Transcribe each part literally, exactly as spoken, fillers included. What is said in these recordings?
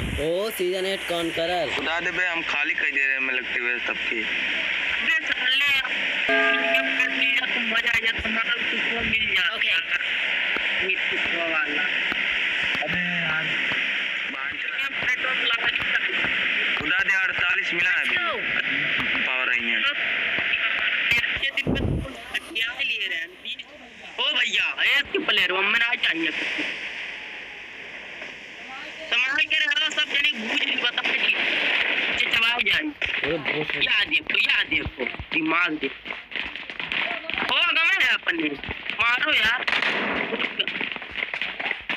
ओ season eight कौन करल? खुदा दे बे हम खाली कह दे रहे हैं लगती हुए सबकी बे चले ये तुम मजा आ जा तुम्हारा कुछ को मिल जा ओके मीट को वाला अबे यार बांच के पेट्रोल लगा खुदा दे अड़तालीस मिला है अभी पा रही है ये दिन पे क्या ले रहे हैं बीस ओ भैया एक के प्लेयर हम में आ चाहिए याद देखो याद देखो दिमाग देखो होगा मैं अपने मारो यार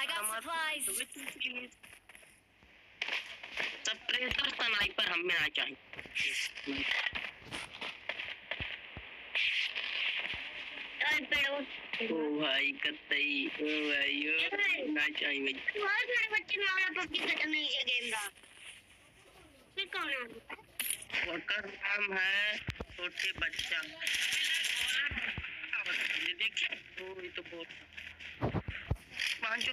I got supplies. ऐसा स्नाइपर हमें आ चाहिए। ओ भाई कतई, ओ भाई ओ ना चाहिए मुझे। बहुत सारे बच्चे मारा पब्जी खत्म नहीं किया गेम का। ये कौन है? उसका नाम है छोटे बच्चा। ये देखिए, वो ये तो बहुत। मान जो